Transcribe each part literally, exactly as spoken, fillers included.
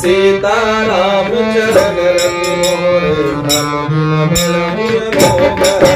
सीताराम चरण मोर मिलहि मोर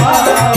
I'm